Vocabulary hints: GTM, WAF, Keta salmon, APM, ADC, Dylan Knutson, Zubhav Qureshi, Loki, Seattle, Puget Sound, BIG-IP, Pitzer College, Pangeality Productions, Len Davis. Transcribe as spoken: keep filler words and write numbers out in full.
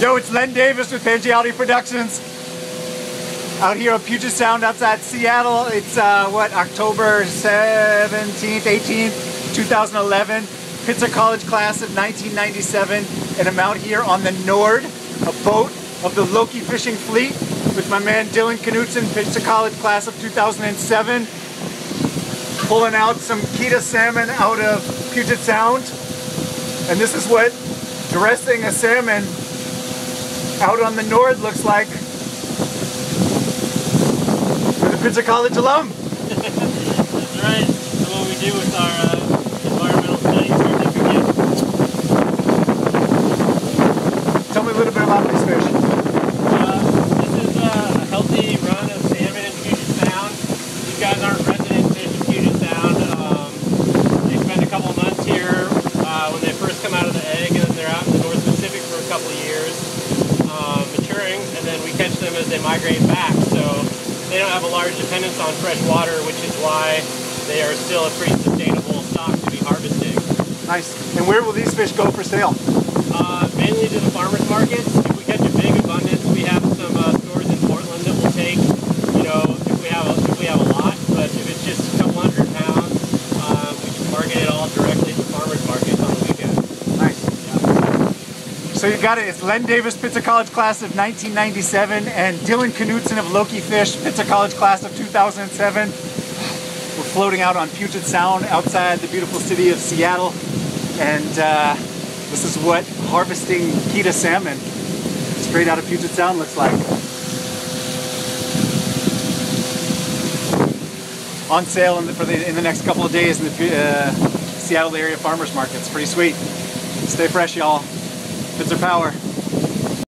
Yo, it's Len Davis with Pangeality Productions. Out here on Puget Sound outside Seattle. It's, uh, what, October seventeenth, eighteenth, two thousand eleven. Pitzer College class of nineteen ninety-seven. And I'm out here on the Nord, a boat of the Loki fishing fleet with my man Dylan Knutson, Pitzer College class of two thousand seven. Pulling out some Keta salmon out of Puget Sound. And this is what dressing a salmon out on the Nord looks like with a Pitzer College alum. That's right. That's what we do with our uh, environmental studies. Tell me a little bit about these fish. Uh, this is uh, a healthy run of salmon in Puget Sound. These guys aren't resident fish in Puget Sound. Um, they spend a couple months here uh, when they first come out of the egg, and then they're out in the North Pacific for a couple of years. Um, maturing, and then we catch them as they migrate back, so they don't have a large dependence on fresh water, which is why they are still a pretty sustainable stock to be harvesting. Nice. And where will these fish go for sale? Uh, mainly to the farmers markets. If we catch a big abundance, we have some uh, stores in Portland that will take, you know, if we have a, if we have a lot, but if it's just a couple hundred pounds, uh, we can target it all directly to farmers markets on the weekend. Nice. So you got it, it's Len Davis, Pitzer College class of nineteen ninety-seven, and Dylan Knutson of Loki Fish, Pitzer College class of two thousand seven. We're floating out on Puget Sound outside the beautiful city of Seattle, and uh, this is what harvesting Keta salmon straight out of Puget Sound looks like. On sale in the, for the, in the next couple of days in the uh, Seattle area farmers markets. Pretty sweet. Stay fresh, y'all. Pitzer Power.